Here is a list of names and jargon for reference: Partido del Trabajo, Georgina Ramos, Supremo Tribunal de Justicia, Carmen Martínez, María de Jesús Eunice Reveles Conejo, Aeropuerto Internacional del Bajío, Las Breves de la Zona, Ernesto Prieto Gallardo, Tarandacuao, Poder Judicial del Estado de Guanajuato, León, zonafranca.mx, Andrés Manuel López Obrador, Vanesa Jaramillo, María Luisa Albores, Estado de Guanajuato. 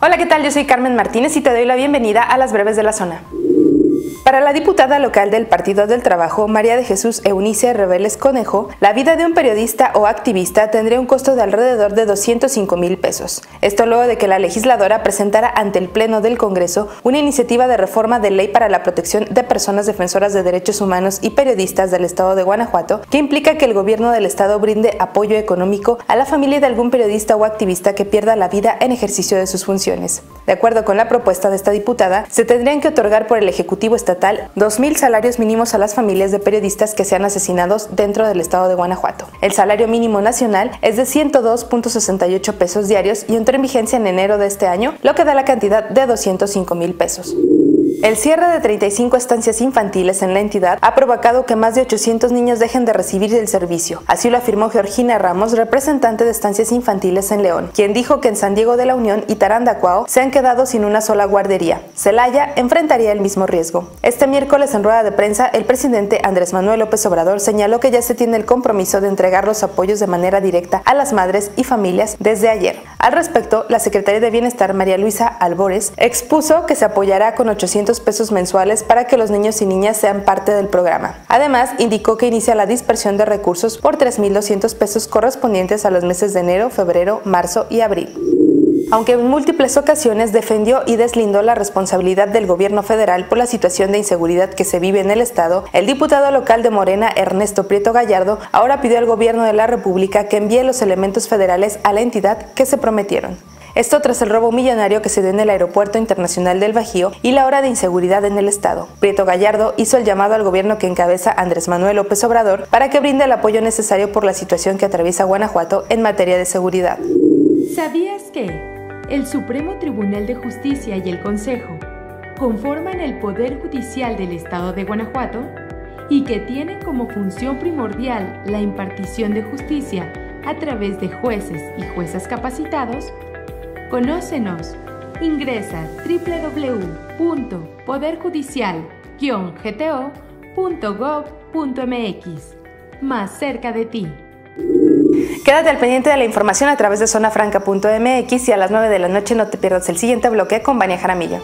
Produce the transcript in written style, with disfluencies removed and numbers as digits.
Hola, ¿qué tal? Yo soy Carmen Martínez y te doy la bienvenida a Las Breves de la Zona. Para la diputada local del Partido del Trabajo, María de Jesús Eunice Reveles Conejo, la vida de un periodista o activista tendría un costo de alrededor de 205,000 pesos. Esto luego de que la legisladora presentara ante el Pleno del Congreso una iniciativa de reforma de ley para la protección de personas defensoras de derechos humanos y periodistas del Estado de Guanajuato, que implica que el gobierno del Estado brinde apoyo económico a la familia de algún periodista o activista que pierda la vida en ejercicio de sus funciones. De acuerdo con la propuesta de esta diputada, se tendrían que otorgar por el Ejecutivo Estatal 2,000 salarios mínimos a las familias de periodistas que sean asesinados dentro del Estado de Guanajuato. El salario mínimo nacional es de 102,68 pesos diarios y entró en vigencia en enero de este año, lo que da la cantidad de 205,000 pesos. El cierre de 35 estancias infantiles en la entidad ha provocado que más de 800 niños dejen de recibir el servicio. Así lo afirmó Georgina Ramos, representante de estancias infantiles en León, quien dijo que en San Diego de la Unión y Tarandacuao se han quedado sin una sola guardería. Celaya enfrentaría el mismo riesgo. Este miércoles, en rueda de prensa, el presidente Andrés Manuel López Obrador señaló que ya se tiene el compromiso de entregar los apoyos de manera directa a las madres y familias desde ayer. Al respecto, la secretaria de Bienestar, María Luisa Albores, expuso que se apoyará con 800 pesos mensuales para que los niños y niñas sean parte del programa. Además, indicó que inicia la dispersión de recursos por 3,200 pesos correspondientes a los meses de enero, febrero, marzo y abril. Aunque en múltiples ocasiones defendió y deslindó la responsabilidad del gobierno federal por la situación de inseguridad que se vive en el estado, el diputado local de Morena, Ernesto Prieto Gallardo, ahora pidió al gobierno de la República que envíe los elementos federales a la entidad que se prometieron. Esto tras el robo millonario que se dio en el Aeropuerto Internacional del Bajío y la ola de inseguridad en el estado. Prieto Gallardo hizo el llamado al gobierno que encabeza Andrés Manuel López Obrador para que brinde el apoyo necesario por la situación que atraviesa Guanajuato en materia de seguridad. ¿Sabías que el Supremo Tribunal de Justicia y el Consejo conforman el Poder Judicial del Estado de Guanajuato y que tienen como función primordial la impartición de justicia a través de jueces y juezas capacitados? Conócenos. Ingresa a www.poderjudicial-gto.gov.mx. Más cerca de ti. Quédate al pendiente de la información a través de zonafranca.mx y a las 9 de la noche no te pierdas el siguiente bloque con Vanesa Jaramillo.